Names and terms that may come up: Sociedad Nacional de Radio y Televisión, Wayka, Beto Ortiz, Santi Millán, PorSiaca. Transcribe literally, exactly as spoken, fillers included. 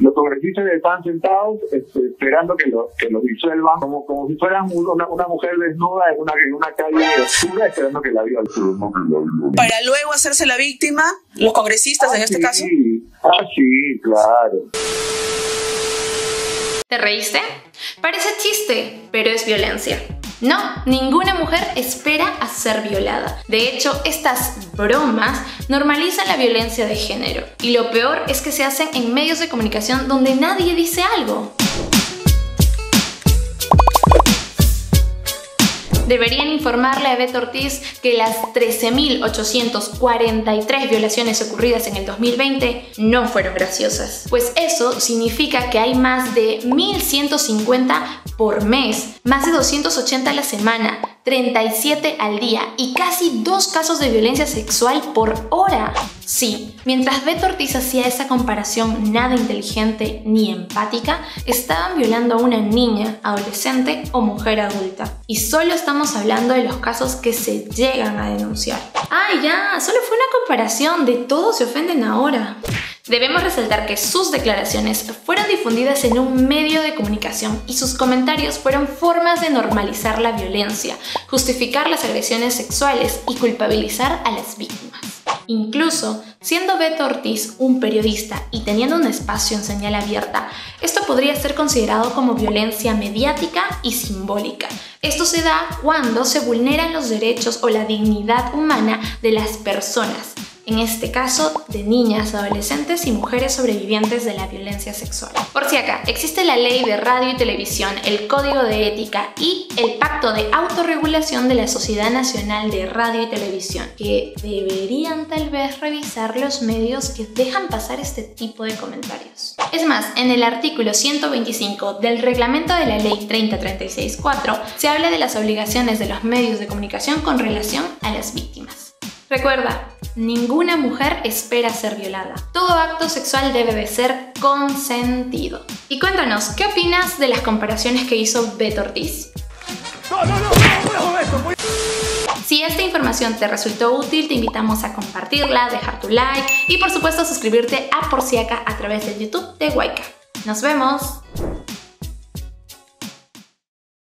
Los congresistas están sentados este, esperando que, lo, que los disuelvan, como, como si fueran una, una mujer desnuda en una, en una calle oscura esperando que la violen. Para luego hacerse la víctima, los congresistas ah, en este sí. caso. Ah, sí, claro. ¿Te reíste? Parece chiste, pero es violencia. No, ninguna mujer espera a ser violada. De hecho, estas bromas normalizan la violencia de género. Y lo peor es que se hacen en medios de comunicación donde nadie dice algo. Deberían informarle a Beto Ortiz que las trece mil ochocientas cuarenta y tres violaciones ocurridas en el dos mil veinte no fueron graciosas. Pues eso significa que hay más de mil ciento cincuenta por mes, más de doscientos ochenta a la semana, treinta y siete al día y casi dos casos de violencia sexual por hora. Sí, mientras Beto Ortiz hacía esa comparación nada inteligente ni empática, estaban violando a una niña, adolescente o mujer adulta. Y solo estamos hablando de los casos que se llegan a denunciar. Ah, ya, solo fue una comparación, de todos se ofenden ahora. Debemos resaltar que sus declaraciones fueron difundidas en un medio de comunicación y sus comentarios fueron formas de normalizar la violencia, justificar las agresiones sexuales y culpabilizar a las víctimas. Incluso, siendo Beto Ortiz un periodista y teniendo un espacio en señal abierta, esto podría ser considerado como violencia mediática y simbólica. Esto se da cuando se vulneran los derechos o la dignidad humana de las personas. En este caso, de niñas, adolescentes y mujeres sobrevivientes de la violencia sexual. Por si acá, existe la Ley de Radio y Televisión, el Código de Ética y el Pacto de Autorregulación de la Sociedad Nacional de Radio y Televisión, que deberían tal vez revisar los medios que dejan pasar este tipo de comentarios. Es más, en el artículo ciento veinticinco del reglamento de la Ley treinta mil trescientos treinta y seis cuatro se habla de las obligaciones de los medios de comunicación con relación a las víctimas. Recuerda, ninguna mujer espera ser violada. Todo acto sexual debe de ser consentido. Y cuéntanos, ¿qué opinas de las comparaciones que hizo Beto Ortiz? No, no, no, no, no, no, no. Si esta información te resultó útil, te invitamos a compartirla, dejar tu like y por supuesto suscribirte a PorSiaca a través de YouTube de Wayka. ¡Nos vemos!